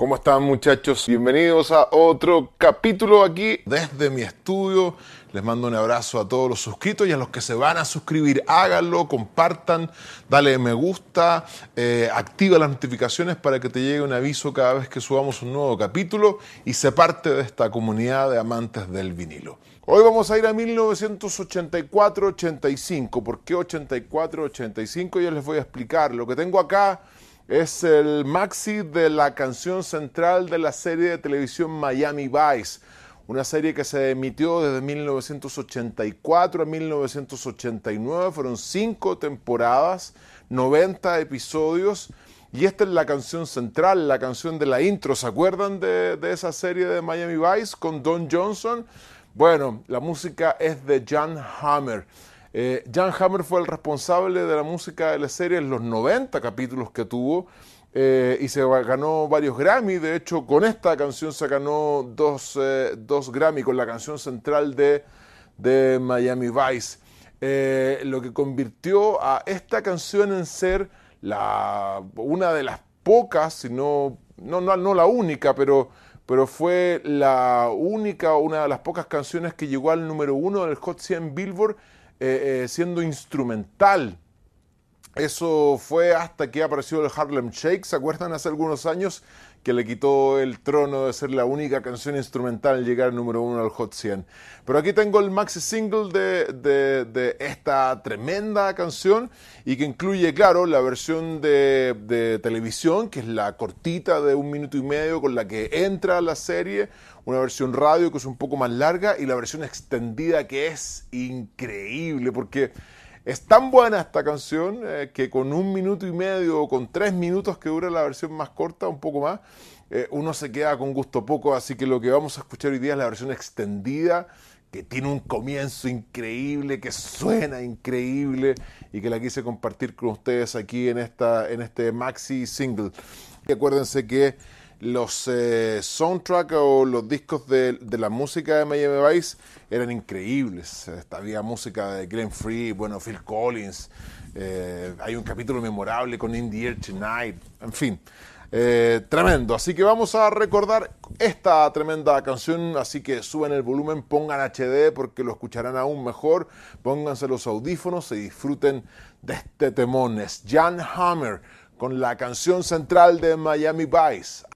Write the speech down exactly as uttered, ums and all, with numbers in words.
¿Cómo están, muchachos? Bienvenidos a otro capítulo aquí desde mi estudio. Les mando un abrazo a todos los suscritos y a los que se van a suscribir. Háganlo, compartan, dale me gusta, eh, activa las notificaciones para que te llegue un aviso cada vez que subamos un nuevo capítulo y se parte de esta comunidad de amantes del vinilo. Hoy vamos a ir a mil novecientos ochenta y cuatro ochenta y cinco. ¿Por qué ochenta y cuatro ochenta y cinco? Yo les voy a explicar. Lo que tengo acá es el maxi de la canción central de la serie de televisión Miami Vice, una serie que se emitió desde mil novecientos ochenta y cuatro a mil novecientos ochenta y nueve. Fueron cinco temporadas, noventa episodios, y esta es la canción central, la canción de la intro. ¿Se acuerdan de, de esa serie de Miami Vice con Don Johnson? Bueno, la música es de Jan Hammer. Eh, Jan Hammer fue el responsable de la música de la serie en los noventa capítulos que tuvo, eh, y se ganó varios Grammy. De hecho, con esta canción se ganó dos, eh, dos Grammy, con la canción central de, de Miami Vice, eh, lo que convirtió a esta canción en ser la, una de las pocas, si no, no, no, no la única, pero... pero fue la única, una de las pocas canciones que llegó al número uno del Hot cien Billboard, eh, eh, siendo instrumental. Eso fue hasta que apareció el Harlem Shake. ¿Se acuerdan? Hace algunos años que le quitó el trono de ser la única canción instrumental en llegar al número uno al Hot cien. Pero aquí tengo el maxi single de, de, de esta tremenda canción, y que incluye, claro, la versión de, de televisión, que es la cortita de un minuto y medio con la que entra la serie, una versión radio que es un poco más larga, y la versión extendida, que es increíble, porque es tan buena esta canción eh, que con un minuto y medio o con tres minutos que dura la versión más corta, un poco más, eh, uno se queda con gusto poco. Así que lo que vamos a escuchar hoy día es la versión extendida, que tiene un comienzo increíble, que suena increíble, y que la quise compartir con ustedes aquí en, esta, en este maxi single. Y acuérdense que los eh, soundtracks o los discos de, de la música de Miami Vice eran increíbles. Había música de Glenn Frey, bueno, Phil Collins, eh, hay un capítulo memorable con In The Air Tonight, en fin, eh, tremendo. Así que vamos a recordar esta tremenda canción, así que suben el volumen, pongan H D porque lo escucharán aún mejor, pónganse los audífonos y disfruten de este temón. Es Jan Hammer con la canción central de Miami Vice.